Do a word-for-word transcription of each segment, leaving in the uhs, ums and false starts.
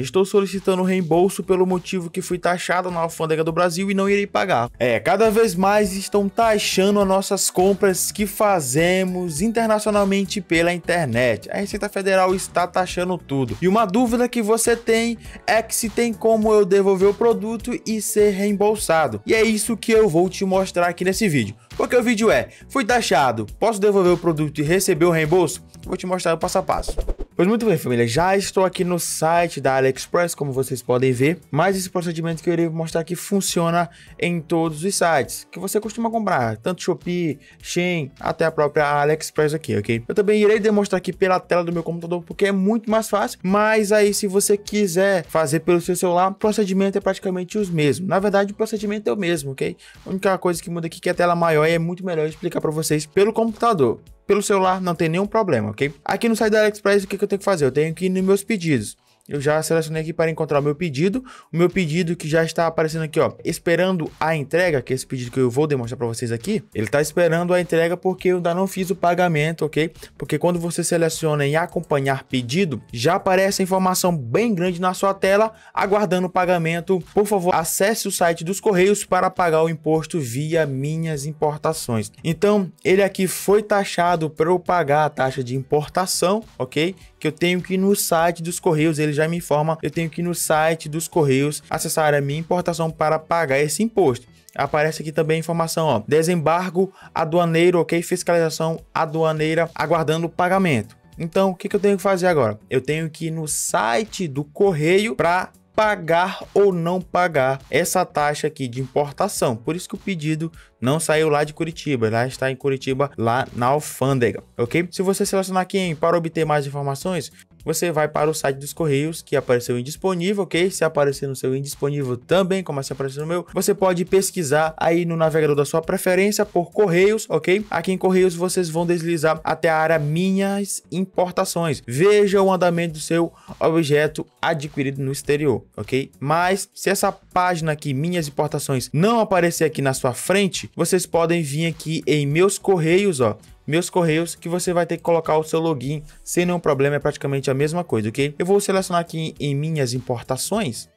Estou solicitando reembolso pelo motivo que fui taxado na alfândega do Brasil e não irei pagar. É, cada vez mais estão taxando as nossas compras que fazemos internacionalmente pela internet. A Receita Federal está taxando tudo. E uma dúvida que você tem é que se tem como eu devolver o produto e ser reembolsado. E é isso que eu vou te mostrar aqui nesse vídeo. Porque o vídeo é, fui taxado, posso devolver o produto e receber o reembolso? Vou te mostrar o passo a passo. Pois muito bem, família, já estou aqui no site da AliExpress, como vocês podem ver, mas esse procedimento que eu irei mostrar aqui funciona em todos os sites que você costuma comprar, tanto Shopee, Shein, até a própria AliExpress aqui, ok? Eu também irei demonstrar aqui pela tela do meu computador, porque é muito mais fácil, mas aí se você quiser fazer pelo seu celular, o procedimento é praticamente os mesmos. Na verdade, o procedimento é o mesmo, ok? A única coisa que muda aqui é que a tela maior e é muito melhor explicar para vocês pelo computador. Pelo celular não tem nenhum problema, ok? Aqui no site da AliExpress, o que, que eu tenho que fazer? Eu tenho que ir nos meus pedidos. Eu já selecionei aqui para encontrar o meu pedido. O meu pedido que já está aparecendo aqui, ó. Esperando a entrega, que é esse pedido que eu vou demonstrar para vocês aqui. Ele está esperando a entrega porque eu ainda não fiz o pagamento, ok? Porque quando você seleciona em acompanhar pedido, já aparece a informação bem grande na sua tela, aguardando o pagamento. Por favor, acesse o site dos Correios para pagar o imposto via minhas importações. Então, ele aqui foi taxado para eu pagar a taxa de importação, ok? Que eu tenho que ir no site dos Correios, ele já me informa, eu tenho que ir no site dos Correios, acessar a minha importação para pagar esse imposto. Aparece aqui também a informação, ó, desembargo aduaneiro, ok, fiscalização aduaneira, aguardando o pagamento. Então, o que, que eu tenho que fazer agora? Eu tenho que ir no site do Correio para pagar ou não pagar essa taxa aqui de importação. Por isso que o pedido não saiu lá de Curitiba, lá está em Curitiba, lá na alfândega, ok? Se você selecionar aqui em para obter mais informações, você vai para o site dos Correios, que apareceu indisponível, ok? Se aparecer no seu indisponível também, como se aparecer no meu, você pode pesquisar aí no navegador da sua preferência por Correios, ok? Aqui em Correios, vocês vão deslizar até a área Minhas Importações. Veja o andamento do seu objeto adquirido no exterior, ok? Mas, se essa página aqui, Minhas Importações, não aparecer aqui na sua frente, vocês podem vir aqui em Meus Correios, ó. Meus Correios, que você vai ter que colocar o seu login sem nenhum problema, é praticamente a mesma coisa, ok? Eu vou selecionar aqui em Minhas Importações,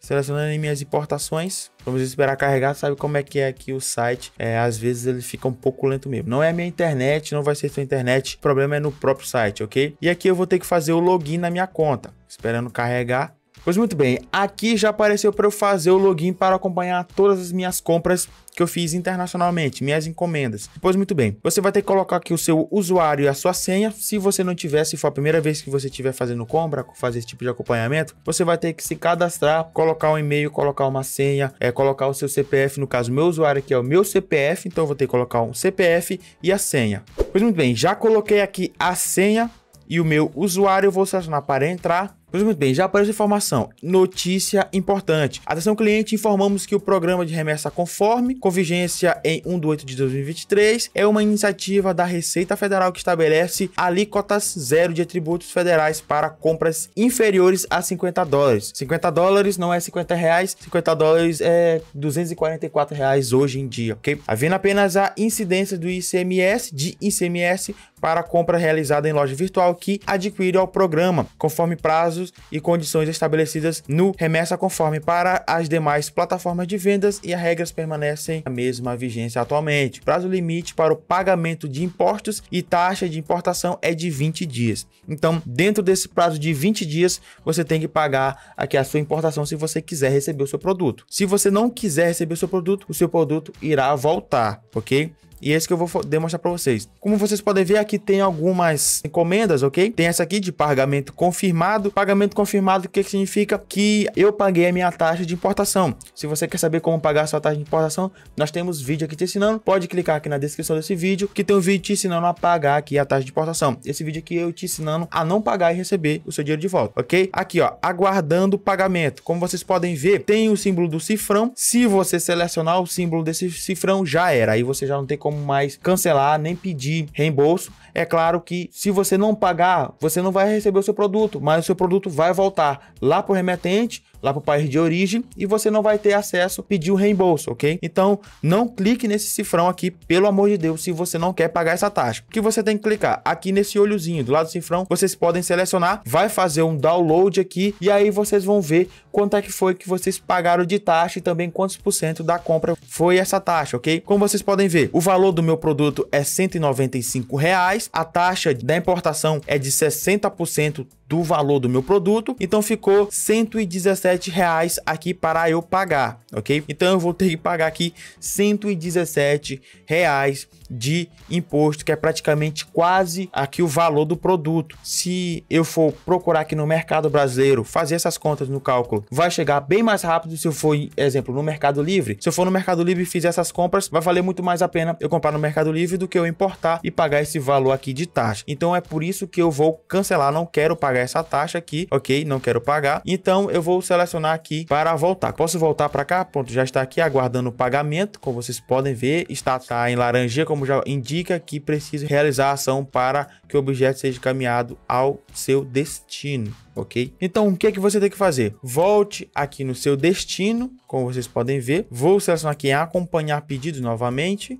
selecionando em Minhas Importações, vamos esperar carregar, sabe como é que é aqui o site, é, às vezes ele fica um pouco lento mesmo, não é a minha internet, não vai ser sua internet, o problema é no próprio site, ok? E aqui eu vou ter que fazer o login na minha conta, esperando carregar. Pois muito bem, aqui já apareceu para eu fazer o login para acompanhar todas as minhas compras que eu fiz internacionalmente, minhas encomendas. Pois muito bem, você vai ter que colocar aqui o seu usuário e a sua senha. Se você não tiver, se for a primeira vez que você estiver fazendo compra, fazer esse tipo de acompanhamento, você vai ter que se cadastrar, colocar um e-mail, colocar uma senha, é, colocar o seu C P F, no caso, meu usuário aqui é o meu C P F, então eu vou ter que colocar um C P F e a senha. Pois muito bem, já coloquei aqui a senha e o meu usuário, eu vou selecionar para entrar. Pois muito bem, já aparece a informação, notícia importante. Atenção cliente, informamos que o programa de remessa conforme, com vigência em um de oito de dois mil e vinte e três, é uma iniciativa da Receita Federal que estabelece alíquotas zero de tributos federais para compras inferiores a cinquenta dólares. cinquenta dólares não é cinquenta reais, cinquenta dólares é duzentos e quarenta e quatro reais hoje em dia, ok? Havendo apenas a incidência do I C M S, de I C M S, para compra realizada em loja virtual que adquire ao programa, conforme prazo e condições estabelecidas no Remessa Conforme para as demais plataformas de vendas e as regras permanecem a mesma vigência atualmente. Prazo limite para o pagamento de impostos e taxa de importação é de vinte dias. Então, dentro desse prazo de vinte dias, você tem que pagar aqui a sua importação se você quiser receber o seu produto. Se você não quiser receber o seu produto, o seu produto irá voltar, ok? E é isso que eu vou demonstrar para vocês. Como vocês podem ver, aqui tem algumas encomendas, ok? Tem essa aqui de pagamento confirmado. Pagamento confirmado, o que, que significa? Que eu paguei a minha taxa de importação. Se você quer saber como pagar a sua taxa de importação, nós temos vídeo aqui te ensinando. Pode clicar aqui na descrição desse vídeo, que tem um vídeo te ensinando a pagar aqui a taxa de importação. Esse vídeo aqui eu te ensinando a não pagar e receber o seu dinheiro de volta, ok? Aqui, ó, aguardando o pagamento. Como vocês podem ver, tem o símbolo do cifrão. Se você selecionar o símbolo desse cifrão, já era. Aí você já não tem como mais cancelar, nem pedir reembolso. É claro que se você não pagar, você não vai receber o seu produto, mas o seu produto vai voltar lá para o remetente, lá para o país de origem e você não vai ter acesso a pedir o reembolso, ok? Então, não clique nesse cifrão aqui, pelo amor de Deus, se você não quer pagar essa taxa. O que você tem que clicar? Aqui nesse olhozinho do lado do cifrão, vocês podem selecionar, vai fazer um download aqui e aí vocês vão ver quanto é que foi que vocês pagaram de taxa e também quantos por cento da compra foi essa taxa, ok? Como vocês podem ver, o valor do meu produto é cento e noventa e cinco reais, a taxa da importação é de sessenta por cento do valor do meu produto, então ficou cento e dezessete reais aqui para eu pagar, ok? Então eu vou ter que pagar aqui cento e dezessete reais de imposto, que é praticamente quase aqui o valor do produto. Se eu for procurar aqui no mercado brasileiro, fazer essas contas no cálculo, vai chegar bem mais rápido se eu for, exemplo, no Mercado Livre. Se eu for no Mercado Livre e fizer essas compras, vai valer muito mais a pena eu comprar no Mercado Livre do que eu importar e pagar esse valor aqui de taxa. Então é por isso que eu vou cancelar, não quero pagar essa taxa aqui, ok? Não quero pagar. Então eu vou selecionar aqui para voltar. Posso voltar para cá? Pronto, já está aqui aguardando o pagamento. Como vocês podem ver, está tá, em laranja, como já indica que preciso realizar a ação para que o objeto seja encaminhado ao seu destino, ok? Então o que é que você tem que fazer? Volte aqui no seu destino, como vocês podem ver. Vou selecionar aqui em acompanhar pedidos novamente.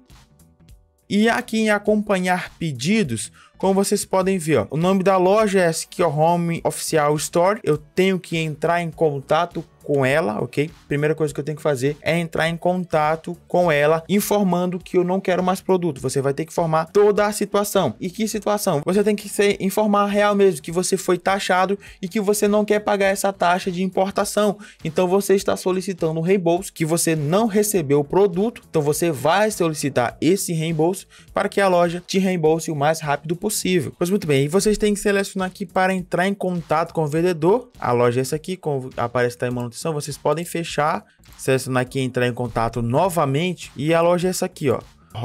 E aqui em acompanhar pedidos, como vocês podem ver, ó, o nome da loja é S Q Home Official Store. Eu tenho que entrar em contato com ela, ok? Primeira coisa que eu tenho que fazer é entrar em contato com ela, informando que eu não quero mais produto. Você vai ter que informar toda a situação. E que situação? Você tem que ser, informar real mesmo, que você foi taxado e que você não quer pagar essa taxa de importação. Então você está solicitando um reembolso, que você não recebeu o produto. Então você vai solicitar esse reembolso para que a loja te reembolse o mais rápido possível. Pois muito bem, e vocês têm que selecionar aqui para entrar em contato com o vendedor. A loja é essa aqui, como aparece tá em manutenção. Vocês podem fechar, selecionar aqui, entrar em contato novamente, e a loja é essa aqui, ó,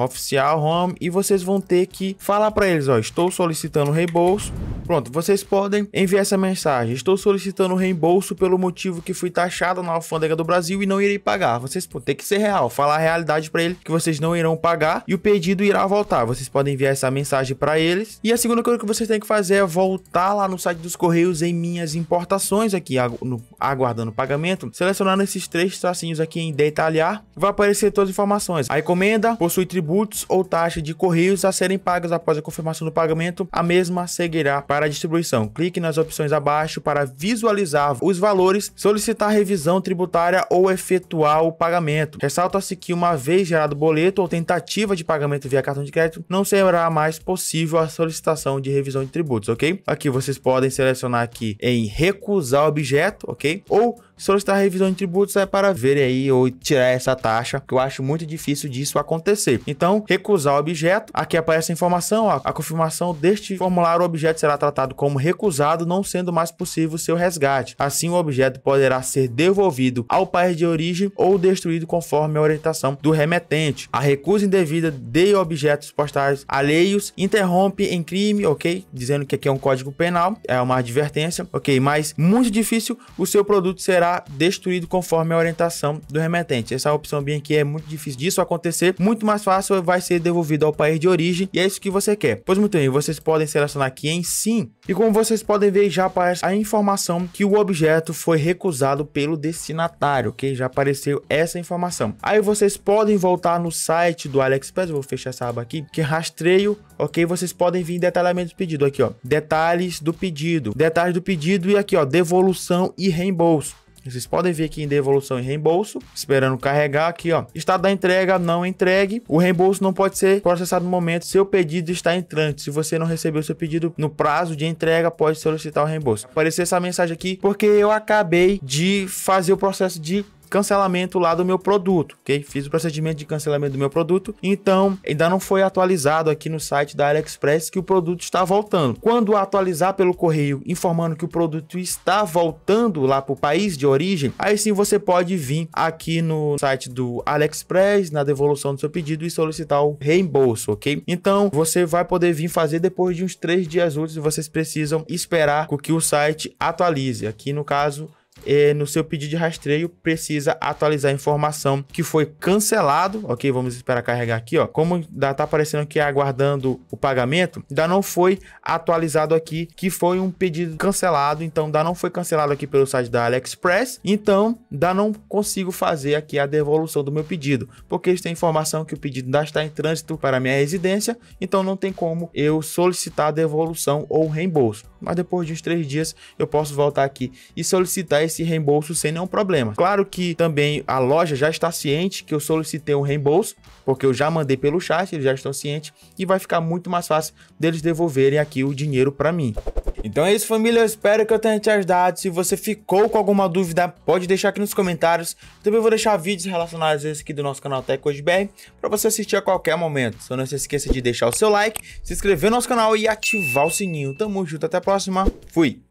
Oficial Home, e vocês vão ter que falar para eles, ó, estou solicitando reembolso. Pronto, vocês podem enviar essa mensagem: estou solicitando reembolso pelo motivo que fui taxado na alfândega do Brasil e não irei pagar. Vocês podem ter que ser real, falar a realidade para eles que vocês não irão pagar e o pedido irá voltar. Vocês podem enviar essa mensagem para eles. E a segunda coisa que vocês têm que fazer é voltar lá no site dos Correios em minhas importações, aqui agu no, aguardando o pagamento, selecionando esses três tracinhos aqui em detalhar, vai aparecer todas as informações. A encomenda possui tributos ou taxa de correios a serem pagos após a confirmação do pagamento, a mesma seguirá para a distribuição. Clique nas opções abaixo para visualizar os valores, solicitar revisão tributária ou efetuar o pagamento. Ressalta-se que uma vez gerado boleto ou tentativa de pagamento via cartão de crédito, não será mais possível a solicitação de revisão de tributos, ok? Aqui vocês podem selecionar aqui em recusar objeto, ok? Ou solicitar revisão de tributos é para ver aí ou tirar essa taxa, que eu acho muito difícil disso acontecer. Então, recusar o objeto, aqui aparece a informação, ó, a confirmação deste formulário, o objeto será tratado como recusado, não sendo mais possível seu resgate. Assim, o objeto poderá ser devolvido ao país de origem ou destruído conforme a orientação do remetente. A recusa indevida de objetos postais alheios interrompe em crime, ok? Dizendo que aqui é um código penal, é uma advertência, ok? Mas, muito difícil, o seu produto será destruído conforme a orientação do remetente. Essa opção bem aqui é muito difícil disso acontecer, muito mais fácil vai ser devolvido ao país de origem, e é isso que você quer. Pois muito bem, vocês podem selecionar aqui em sim, e como vocês podem ver, já aparece a informação que o objeto foi recusado pelo destinatário, ok? Já apareceu essa informação. Aí vocês podem voltar no site do AliExpress, vou fechar essa aba aqui, que rastreio, ok? Vocês podem vir em detalhamento do pedido, aqui ó, detalhes do pedido, detalhes do pedido, e aqui ó, devolução e reembolso. Vocês podem ver aqui em devolução e reembolso, esperando carregar aqui, ó. Estado da entrega, não entregue. O reembolso não pode ser processado no momento. Seu pedido está entrante. Se você não recebeu seu pedido no prazo de entrega, pode solicitar o reembolso. Apareceu essa mensagem aqui porque eu acabei de fazer o processo de cancelamento lá do meu produto, ok? Fiz o procedimento de cancelamento do meu produto, então ainda não foi atualizado aqui no site da AliExpress que o produto está voltando. Quando atualizar pelo correio informando que o produto está voltando lá para o país de origem, aí sim você pode vir aqui no site do AliExpress, na devolução do seu pedido, e solicitar o reembolso, ok? Então você vai poder vir fazer depois de uns três dias úteis, e vocês precisam esperar que o site atualize. Aqui no caso, eh, no seu pedido de rastreio, precisa atualizar a informação que foi cancelado, ok? Vamos esperar carregar aqui, ó. Como dá, tá aparecendo aqui aguardando o pagamento, ainda não foi atualizado aqui que foi um pedido cancelado, então ainda não foi cancelado aqui pelo site da AliExpress, então ainda não consigo fazer aqui a devolução do meu pedido, porque eles têm informação que o pedido ainda está em trânsito para a minha residência, então não tem como eu solicitar a devolução ou reembolso, mas depois de uns três dias eu posso voltar aqui e solicitar esse reembolso sem nenhum problema. Claro que também a loja já está ciente que eu solicitei um reembolso, porque eu já mandei pelo chat, eles já estão cientes e vai ficar muito mais fácil deles devolverem aqui o dinheiro para mim. Então é isso, família, eu espero que eu tenha te ajudado. Se você ficou com alguma dúvida, pode deixar aqui nos comentários. Também vou deixar vídeos relacionados a esse aqui do nosso canal Tech World B R para você assistir a qualquer momento. Só não se esqueça de deixar o seu like, se inscrever no nosso canal e ativar o sininho. Tamo junto, até a próxima. Fui!